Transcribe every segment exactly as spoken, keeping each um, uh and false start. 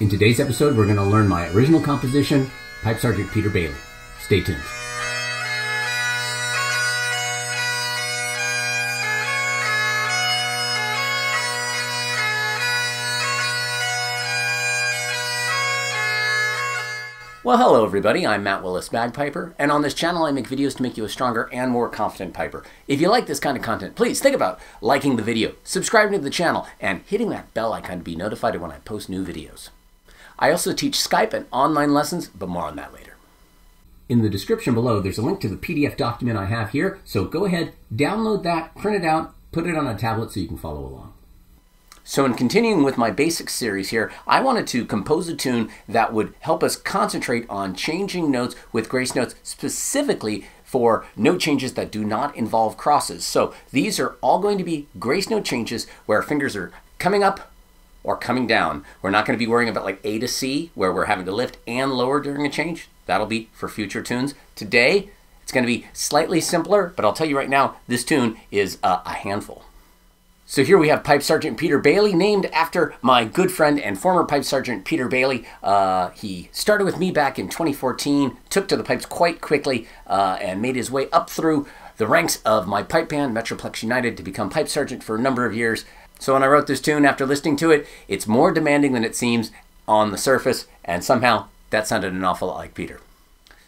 In today's episode, we're going to learn my original composition, Pipe Sergeant Peter Bailey. Stay tuned. Well, hello everybody, I'm Matt Willis Bagpiper, and on this channel I make videos to make you a stronger and more confident piper. If you like this kind of content, please think about liking the video, subscribing to the channel, and hitting that bell icon to be notified when I post new videos. I also teach Skype and online lessons, but more on that later. In the description below, there's a link to the P D F document I have here, so go ahead, download that, print it out, put it on a tablet so you can follow along. So in continuing with my basic series here, I wanted to compose a tune that would help us concentrate on changing notes with grace notes, specifically for note changes that do not involve crosses. So these are all going to be grace note changes where fingers are coming up or coming down. We're not going to be worrying about like A to C, where we're having to lift and lower during a change. That'll be for future tunes. Today, it's going to be slightly simpler, but I'll tell you right now, this tune is uh, a handful. So here we have Pipe Sergeant Peter Bailey, named after my good friend and former Pipe Sergeant Peter Bailey. Uh, he started with me back in twenty fourteen, took to the pipes quite quickly, uh, and made his way up through the ranks of my pipe band, Metroplex United, to become Pipe Sergeant for a number of years. So when I wrote this tune, after listening to it, it's more demanding than it seems on the surface, and somehow that sounded an awful lot like Peter.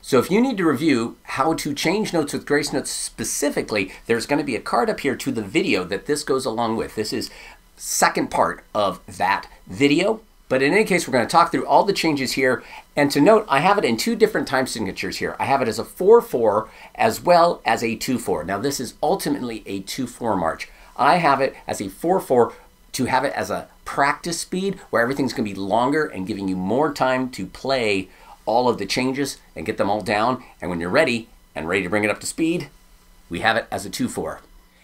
So if you need to review how to change notes with grace notes specifically, there's going to be a card up here to the video that this goes along with. This is second part of that video. But in any case, we're going to talk through all the changes here. And to note, I have it in two different time signatures here. I have it as a four four as well as a two four. Now this is ultimately a two four march. I have it as a four four to have it as a practice speed where everything's going to be longer and giving you more time to play all of the changes and get them all down. And when you're ready and ready to bring it up to speed, we have it as a two four.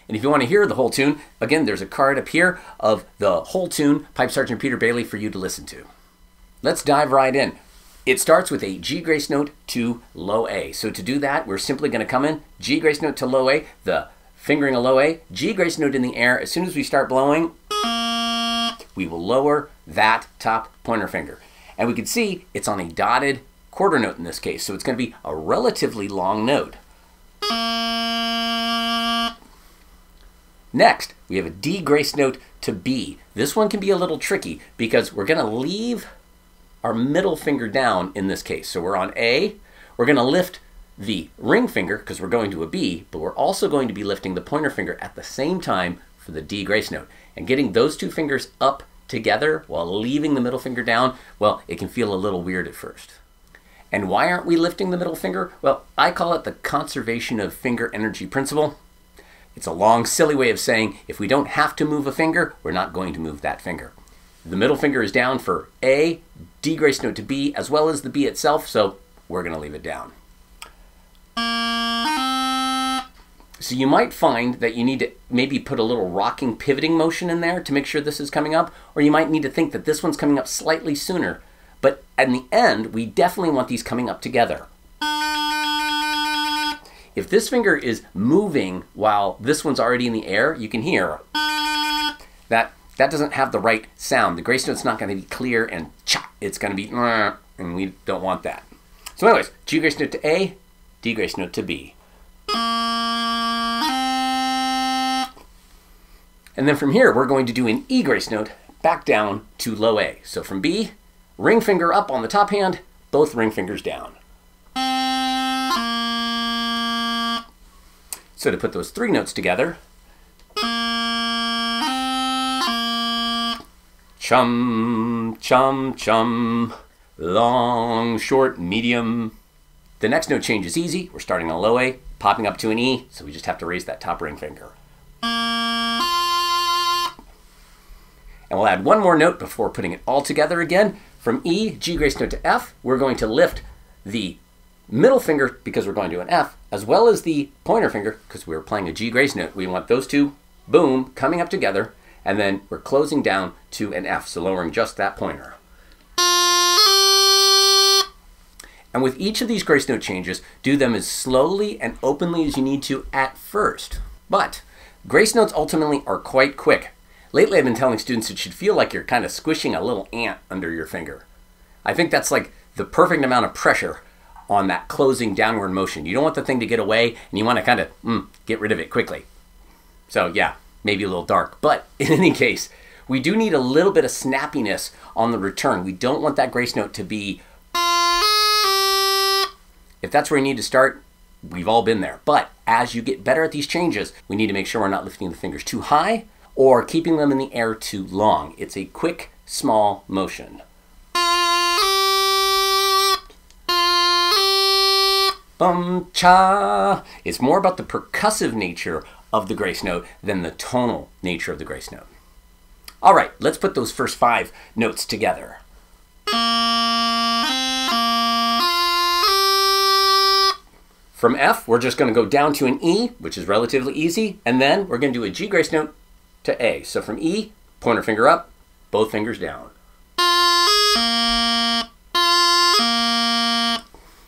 And if you want to hear the whole tune, again, there's a card up here of the whole tune, Pipe Sergeant Peter Bailey, for you to listen to. Let's dive right in. It starts with a G grace note to low A. So to do that, we're simply going to come in, G grace note to low A, the fingering a low A, G grace note in the air. As soon as we start blowing, we will lower that top pointer finger. And we can see it's on a dotted quarter note in this case, so it's going to be a relatively long note. Next, we have a D grace note to B. This one can be a little tricky because we're going to leave our middle finger down in this case. So we're on A, we're going to lift the ring finger because we're going to a B, but we're also going to be lifting the pointer finger at the same time for the D grace note. And getting those two fingers up together while leaving the middle finger down, well, it can feel a little weird at first. And why aren't we lifting the middle finger? Well, I call it the conservation of finger energy principle. It's a long, silly way of saying if we don't have to move a finger, we're not going to move that finger. The middle finger is down for A, D grace note to B, as well as the B itself, so we're going to leave it down. So you might find that you need to maybe put a little rocking, pivoting motion in there to make sure this is coming up, or you might need to think that this one's coming up slightly sooner. But in the end, we definitely want these coming up together. If this finger is moving while this one's already in the air, you can hear that that doesn't have the right sound. The grace note's not going to be clear and cha. It's going to be, and we don't want that. So anyways, G grace note to A, D grace note to B. And then from here, we're going to do an E grace note back down to low A. So from B, ring finger up on the top hand, both ring fingers down. So to put those three notes together, chum, chum, chum, long, short, medium. The next note change is easy. We're starting on low A, popping up to an E, so we just have to raise that top ring finger. And we'll add one more note before putting it all together again. From E, G grace note to F, we're going to lift the middle finger because we're going to an F, as well as the pointer finger because we're playing a G grace note. We want those two, boom, coming up together, and then we're closing down to an F, so lowering just that pointer. And with each of these grace note changes, do them as slowly and openly as you need to at first. But grace notes ultimately are quite quick. Lately, I've been telling students it should feel like you're kind of squishing a little ant under your finger. I think that's like the perfect amount of pressure on that closing downward motion. You don't want the thing to get away, and you want to kind of mm, get rid of it quickly. So yeah, maybe a little dark, but in any case, we do need a little bit of snappiness on the return. We don't want that grace note to be, if that's where you need to start, we've all been there. But as you get better at these changes, we need to make sure we're not lifting the fingers too high or keeping them in the air too long. It's a quick, small motion. Bum cha. It's more about the percussive nature of the grace note than the tonal nature of the grace note. All right, let's put those first five notes together. From F, we're just going to go down to an E, which is relatively easy, and then we're going to do a G grace note to A. So from E, pointer finger up, both fingers down.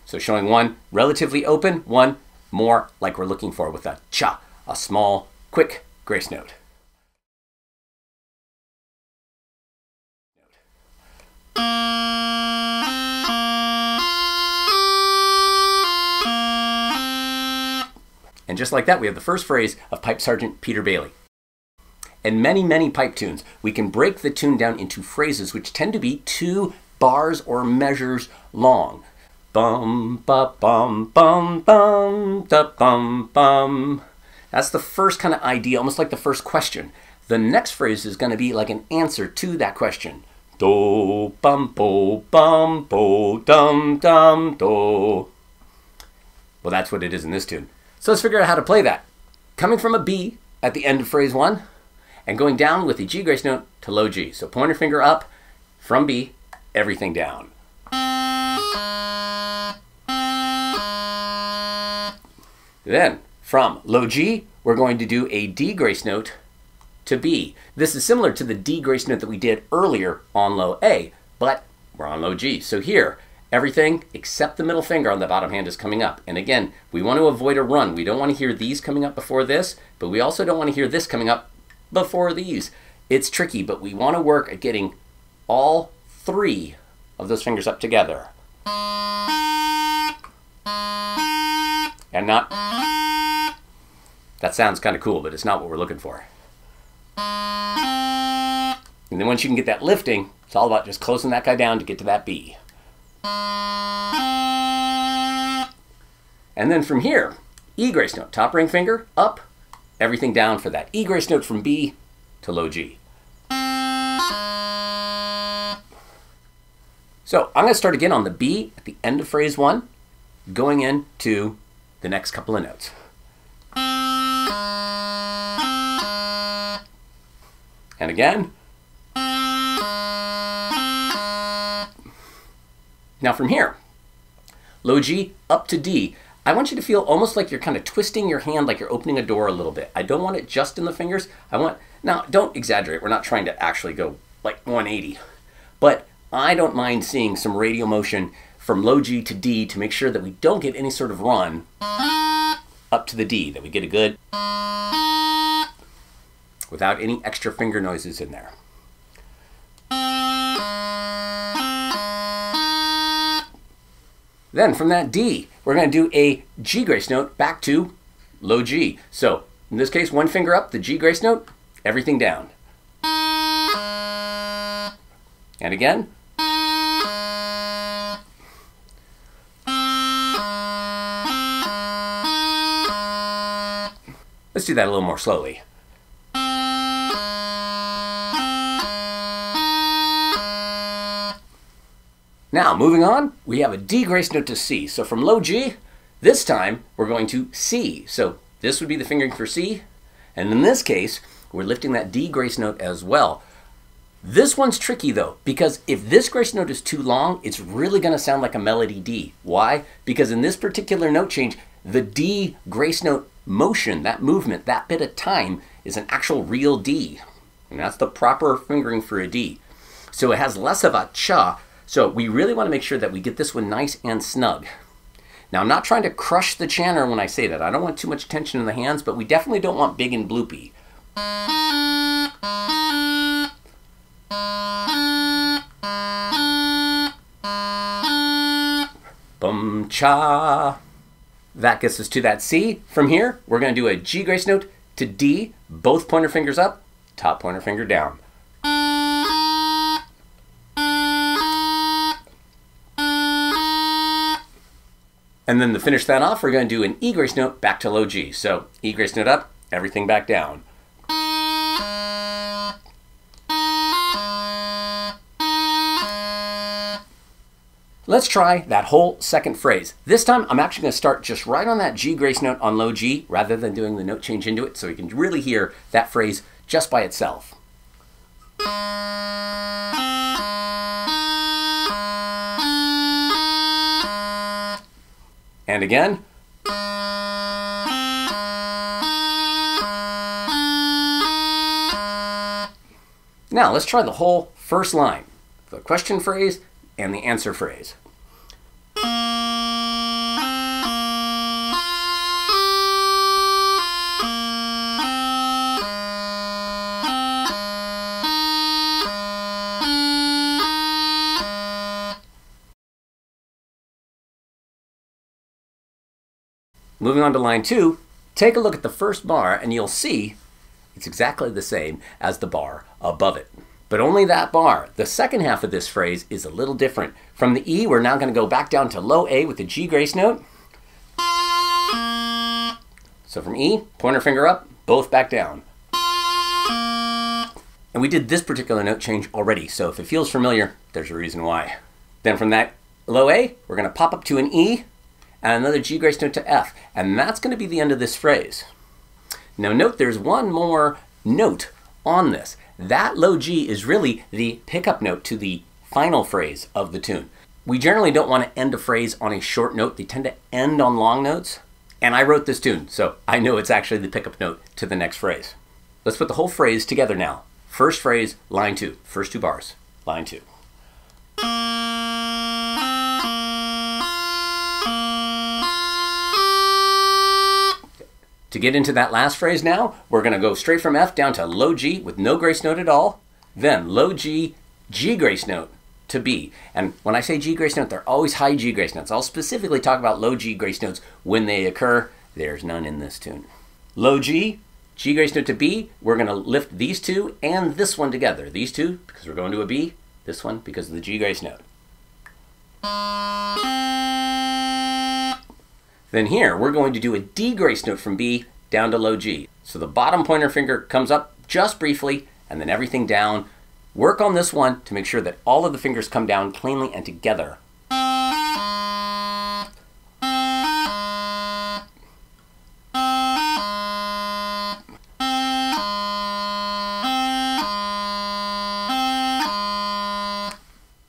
So showing one relatively open, one more like we're looking for with a cha, a small, quick grace note. And just like that, we have the first phrase of Pipe Sergeant Peter Bailey. In many, many pipe tunes, we can break the tune down into phrases which tend to be two bars or measures long. Bum, ba, bum, bum, bum, da, bum, bum. That's the first kind of idea, almost like the first question. The next phrase is going to be like an answer to that question. Do, bum, bo, bum, bo, dum, dum, do. Well, that's what it is in this tune. So let's figure out how to play that. Coming from a B at the end of phrase one and going down with the G grace note to low G. So pointer finger up from B, everything down. Then from low G, we're going to do a D grace note to B. This is similar to the D grace note that we did earlier on low A, but we're on low G. So here, everything except the middle finger on the bottom hand is coming up. And again, we want to avoid a run. We don't want to hear these coming up before this, but we also don't want to hear this coming up before these. It's tricky, but we want to work at getting all three of those fingers up together. And not... That sounds kind of cool, but it's not what we're looking for. And then once you can get that lifting, it's all about just closing that guy down to get to that B. And then from here, E grace note, top ring finger, up, everything down for that E grace note from B to low G. So I'm going to start again on the B at the end of phrase one, going into the next couple of notes. And again. Now from here, low G up to D, I want you to feel almost like you're kind of twisting your hand like you're opening a door a little bit. I don't want it just in the fingers. I want, now don't exaggerate. We're not trying to actually go like one eighty, but I don't mind seeing some radial motion from low G to D to make sure that we don't get any sort of run up to the D, that we get a good without any extra finger noises in there. Then from that D, we're going to do a G grace note back to low G. So in this case, one finger up, the G grace note, everything down. And again. Let's do that a little more slowly. Now, moving on, we have a D grace note to C. So from low G, this time we're going to C. So this would be the fingering for C. And in this case, we're lifting that D grace note as well. This one's tricky though, because if this grace note is too long, it's really gonna sound like a melody D. Why? Because in this particular note change, the D grace note motion, that movement, that bit of time is an actual real D. And that's the proper fingering for a D. So it has less of a cha. So we really want to make sure that we get this one nice and snug. Now, I'm not trying to crush the chanter when I say that. I don't want too much tension in the hands, but we definitely don't want big and bloopy. Bum cha. That gets us to that C. From here, we're going to do a G grace note to D, both pointer fingers up, top pointer finger down. And then to finish that off, we're going to do an E grace note back to low G. So E grace note up, everything back down. Let's try that whole second phrase. This time, I'm actually going to start just right on that G grace note on low G, rather than doing the note change into it, so you can really hear that phrase just by itself. And again. Now, let's try the whole first line, the question phrase and the answer phrase. Moving on to line two, take a look at the first bar and you'll see it's exactly the same as the bar above it. But only that bar. The second half of this phrase is a little different. From the E, we're now going to go back down to low A with the G grace note. So from E, pointer finger up, both back down. And we did this particular note change already, so if it feels familiar, there's a reason why. Then from that low A, we're going to pop up to an E and another G grace note to F. And that's going to be the end of this phrase. Now note there's one more note on this. That low G is really the pickup note to the final phrase of the tune. We generally don't want to end a phrase on a short note. They tend to end on long notes. And I wrote this tune, so I know it's actually the pickup note to the next phrase. Let's put the whole phrase together now. First phrase, line two. First two bars, line two. To get into that last phrase now, we're going to go straight from F down to low G with no grace note at all, then low G, G grace note to B. And when I say G grace note, they're always high G grace notes. I'll specifically talk about low G grace notes when they occur. There's none in this tune. Low G, G grace note to B. We're going to lift these two and this one together. These two, because we're going to a B. This one, because of the G grace note. Then here, we're going to do a D grace note from B down to low G. So the bottom pointer finger comes up just briefly, and then everything down. Work on this one to make sure that all of the fingers come down cleanly and together.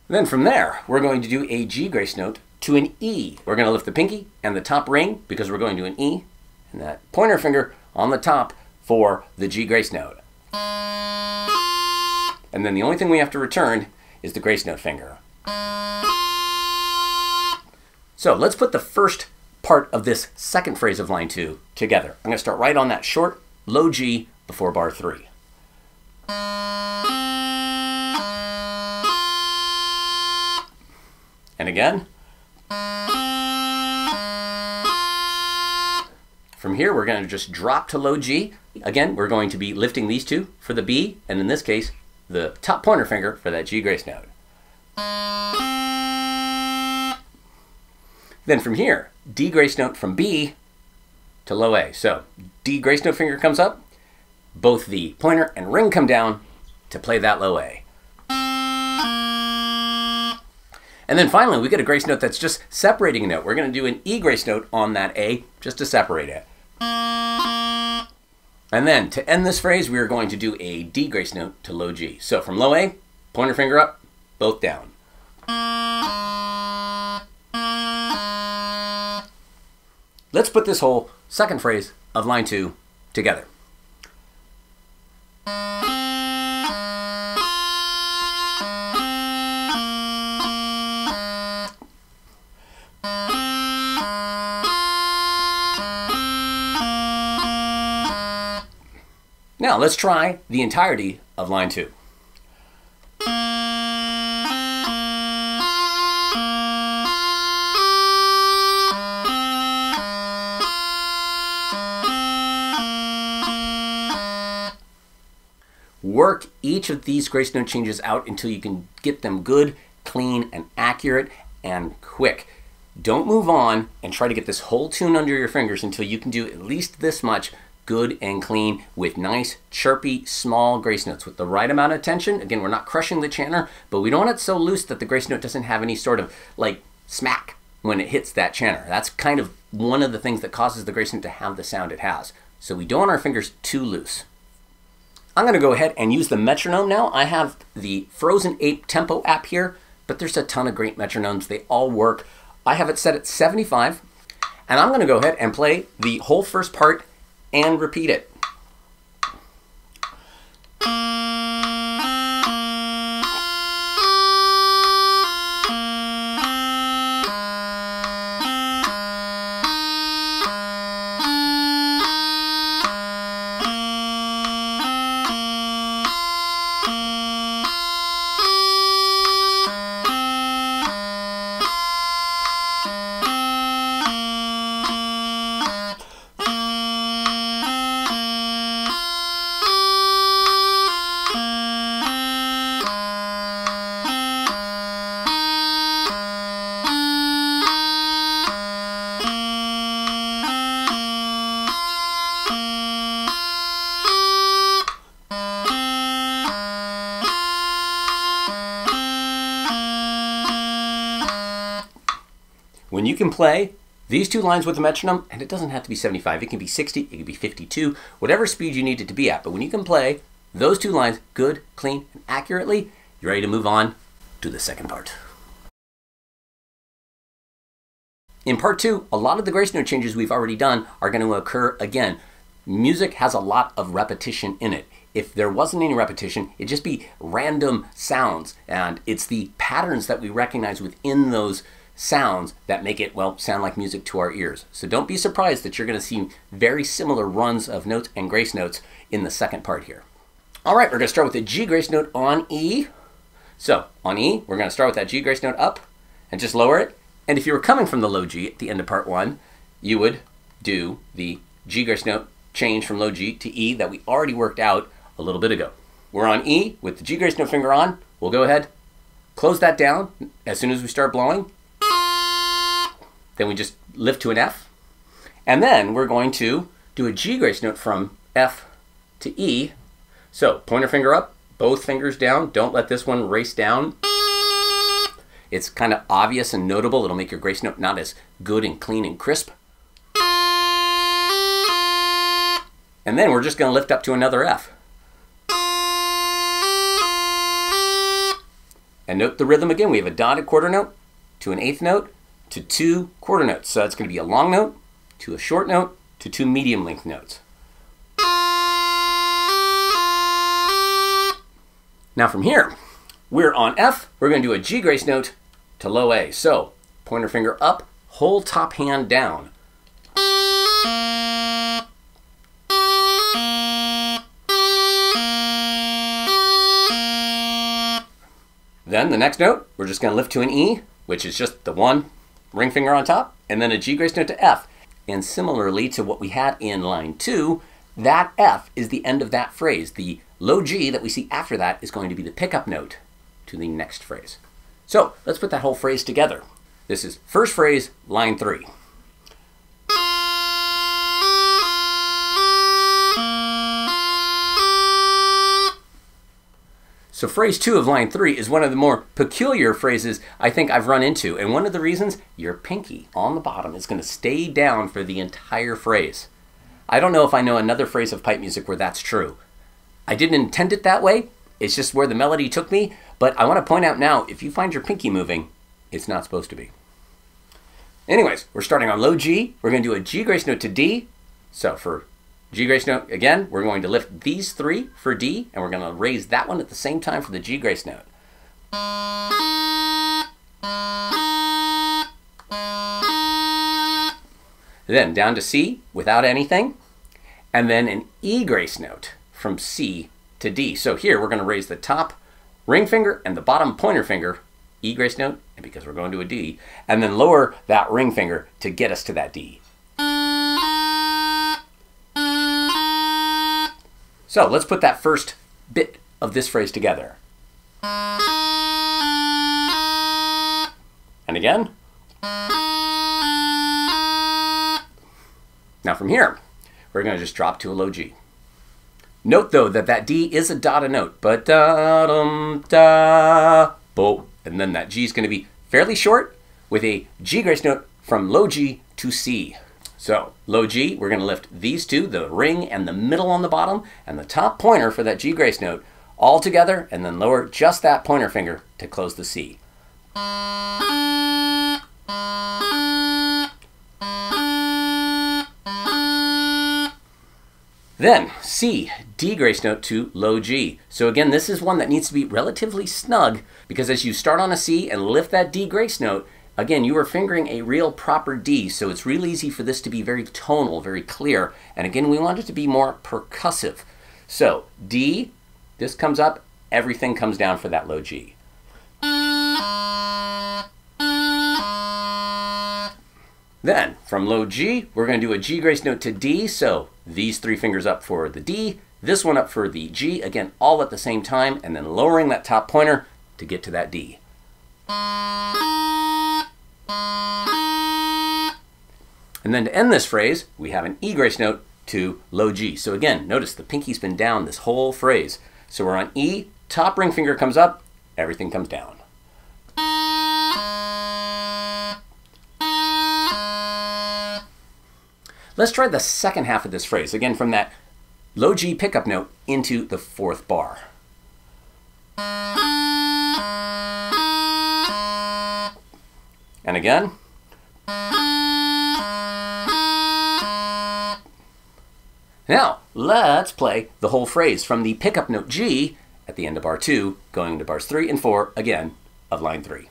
Then from there, we're going to do a G grace note to an E. We're going to lift the pinky and the top ring because we're going to an E, and that pointer finger on the top for the G grace note. And then the only thing we have to return is the grace note finger. So let's put the first part of this second phrase of line two together. I'm going to start right on that short low G before bar three. And again. From here, we're going to just drop to low G. Again, we're going to be lifting these two for the B, and in this case, the top pointer finger for that G grace note. Then from here, D grace note from B to low A. So D grace note finger comes up, both the pointer and ring come down to play that low A. And then finally, we get a grace note that's just separating a note. We're going to do an E grace note on that A just to separate it. And then to end this phrase, we are going to do a D grace note to low G. So from low A, pointer finger up, both down. Let's put this whole second phrase of line two together. Now let's try the entirety of line two. work each of these grace note changes out until you can get them good, clean, and accurate, and quick. Don't move on and try to get this whole tune under your fingers until you can do at least this much good and clean with nice, chirpy, small grace notes with the right amount of tension. Again, we're not crushing the chanter, but we don't want it so loose that the grace note doesn't have any sort of like smack when it hits that chanter. That's kind of one of the things that causes the grace note to have the sound it has. So we don't want our fingers too loose. I'm gonna go ahead and use the metronome now. I have the Frozen Ape Tempo app here, but there's a ton of great metronomes. They all work. I have it set at seventy-five, and I'm gonna go ahead and play the whole first part and repeat it. When you can play these two lines with the metronome, and it doesn't have to be seventy-five, it can be sixty, it can be fifty-two, whatever speed you need it to be at, but when you can play those two lines good, clean, and accurately, you're ready to move on to the second part. In part two, a lot of the grace note changes we've already done are going to occur again. Music has a lot of repetition in it. If there wasn't any repetition, it'd just be random sounds, and it's the patterns that we recognize within those sounds that make it, well, sound like music to our ears. So don't be surprised that you're going to see very similar runs of notes and grace notes in the second part here. All right, we're going to start with a G grace note on E. So on E, we're going to start with that G grace note up and just lower it. And if you were coming from the low G at the end of part one, you would do the G grace note change from low G to E that we already worked out a little bit ago. We're on E with the G grace note finger on. We'll go ahead, close that down as soon as we start blowing. Then we just lift to an F. And then we're going to do a G grace note from F to E. So pointer finger up, both fingers down. Don't let this one race down. It's kind of obvious and notable. It'll make your grace note not as good and clean and crisp. And then we're just going to lift up to another F. And note the rhythm again. We have a dotted quarter note to an eighth note, to two quarter notes. So that's going to be a long note, to a short note, to two medium length notes. Now from here, we're on F. We're going to do a G grace note to low A. So pointer finger up, whole top hand down. Then the next note, we're just going to lift to an E, which is just the one ring finger on top, and then a G grace note to F. And similarly to what we had in line two, that F is the end of that phrase. The low G that we see after that is going to be the pickup note to the next phrase. So let's put that whole phrase together. This is first phrase, line three. So phrase two of line three is one of the more peculiar phrases I think I've run into. And one of the reasons, your pinky on the bottom is going to stay down for the entire phrase. I don't know if I know another phrase of pipe music where that's true. I didn't intend it that way. It's just where the melody took me. But I want to point out now, if you find your pinky moving, it's not supposed to be. Anyways, we're starting on low G. We're going to do a G grace note to D. So for G grace note, again, we're going to lift these three for D, and we're going to raise that one at the same time for the G grace note. Then down to C without anything, and then an E grace note from C to D. So here we're going to raise the top ring finger and the bottom pointer finger, E grace note, and because we're going to a D, and then lower that ring finger to get us to that D. So let's put that first bit of this phrase together. And again. Now from here, we're going to just drop to a low G. Note though that that D is a dotted note, but da dum da bo, and then that G is going to be fairly short with a G grace note from low G to C. So low G, we're going to lift these two, the ring and the middle on the bottom, and the top pointer for that G grace note all together, and then lower just that pointer finger to close the C. Then C, D grace note to low G. So again, this is one that needs to be relatively snug, because as you start on a C and lift that D grace note, again, you are fingering a real proper D, so it's real easy for this to be very tonal, very clear. And again, we want it to be more percussive. So D, this comes up, everything comes down for that low G. Then, from low G, we're going to do a G grace note to D, so these three fingers up for the D, this one up for the G, again, all at the same time, and then lowering that top pointer to get to that D. And then to end this phrase, we have an E grace note to low G. So again, notice the pinky's been down this whole phrase. So we're on E, top ring finger comes up, everything comes down. Let's try the second half of this phrase, again from that low G pickup note into the fourth bar. And again. Now, let's play the whole phrase from the pickup note G at the end of bar two, going into bars three and four, again, of line three.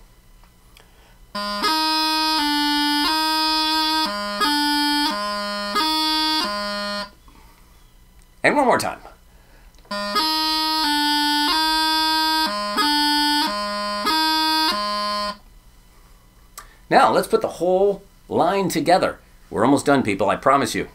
And one more time. Now, let's put the whole line together. We're almost done, people, I promise you.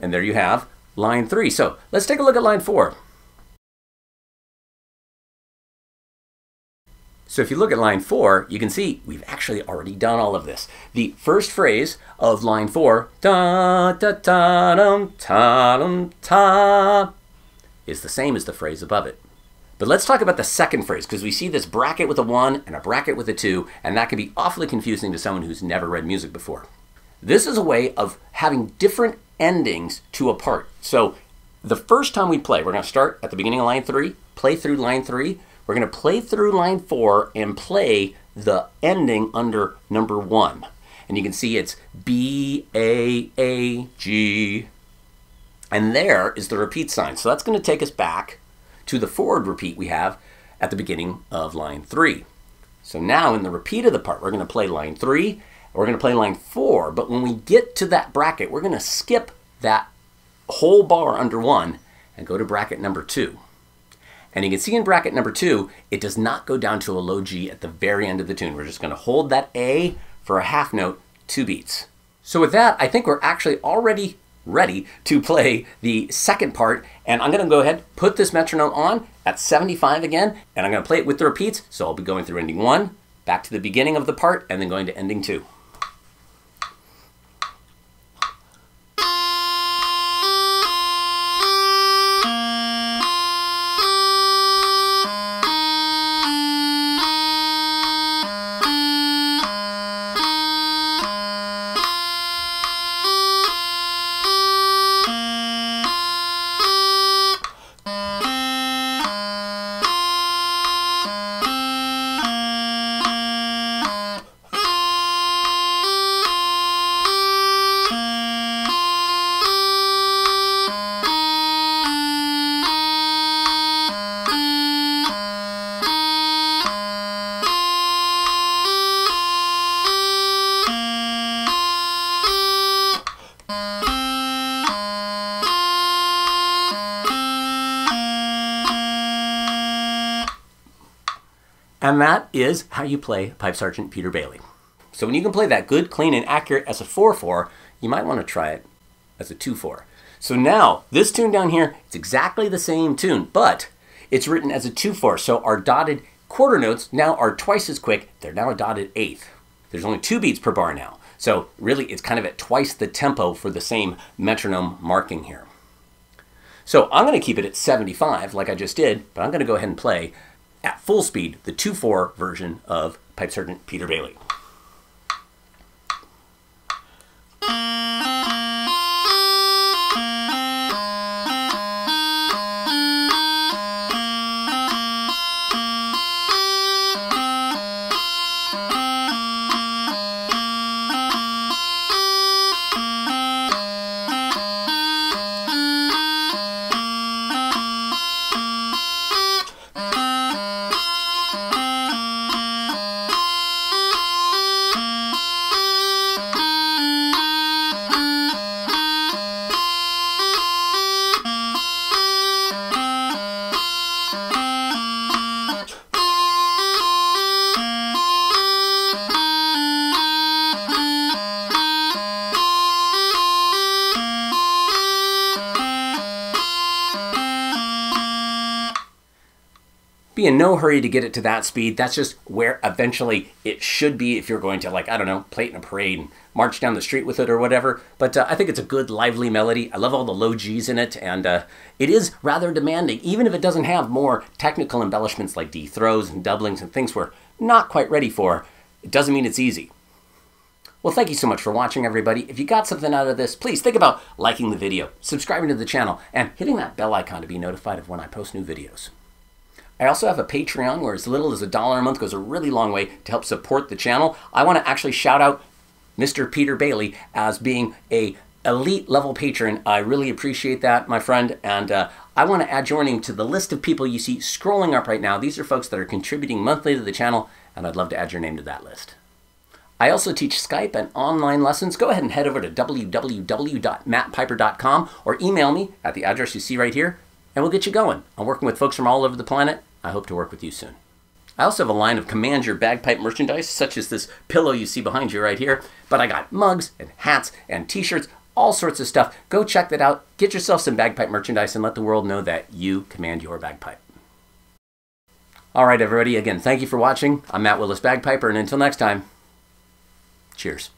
And there you have line three. So let's take a look at line four. So if you look at line four, you can see we've actually already done all of this. The first phrase of line four, da da da dum ta dum ta, is the same as the phrase above it. But let's talk about the second phrase, because we see this bracket with a one and a bracket with a two, and that can be awfully confusing to someone who's never read music before. This is a way of having different endings to a part. So the first time we play, we're going to start at the beginning of line three, play through line three. We're going to play through line four and play the ending under number one. And you can see it's B, A, A, G. And there is the repeat sign. So that's going to take us back to the forward repeat we have at the beginning of line three. So now in the repeat of the part, we're going to play line three. We're going to play line four, but when we get to that bracket, we're going to skip that whole bar under one and go to bracket number two. And you can see in bracket number two, it does not go down to a low G at the very end of the tune. We're just going to hold that A for a half note, two beats. So with that, I think we're actually already ready to play the second part. And I'm going to go ahead, put this metronome on at seventy-five again, and I'm going to play it with the repeats. So I'll be going through ending one, back to the beginning of the part, and then going to ending two. And that is how you play Pipe Sergeant Peter Bailey. So when you can play that good, clean, and accurate as a four four, you might want to try it as a two four. So now, this tune down here, it's exactly the same tune, but it's written as a two four. So our dotted quarter notes now are twice as quick. They're now a dotted eighth. There's only two beats per bar now. So really, it's kind of at twice the tempo for the same metronome marking here. So I'm going to keep it at seventy-five, like I just did, but I'm going to go ahead and play at full speed the two four version of Pipe Sergeant Peter Bailey. Be in no hurry to get it to that speed. That's just where eventually it should be if you're going to, like, I don't know, play it in a parade and march down the street with it or whatever. But uh, I think it's a good, lively melody. I love all the low G's in it, and uh, it is rather demanding, even if it doesn't have more technical embellishments like D throws and doublings and things we're not quite ready for. It doesn't mean it's easy. Well, thank you so much for watching, everybody. If you got something out of this, please think about liking the video, subscribing to the channel, and hitting that bell icon to be notified of when I post new videos. I also have a Patreon where as little as a dollar a month goes a really long way to help support the channel. I want to actually shout out Mister Peter Bailey as being a elite level patron. I really appreciate that, my friend. And uh, I want to add your name to the list of people you see scrolling up right now. These are folks that are contributing monthly to the channel, and I'd love to add your name to that list. I also teach Skype and online lessons. Go ahead and head over to w w w dot matt piper dot com or email me at the address you see right here, and we'll get you going. I'm working with folks from all over the planet. I hope to work with you soon. I also have a line of Command Your Bagpipe merchandise, such as this pillow you see behind you right here. But I got mugs and hats and t-shirts, all sorts of stuff. Go check that out. Get yourself some bagpipe merchandise and let the world know that you command your bagpipe. All right, everybody. Again, thank you for watching. I'm Matt Willis Bagpiper, and until next time, cheers.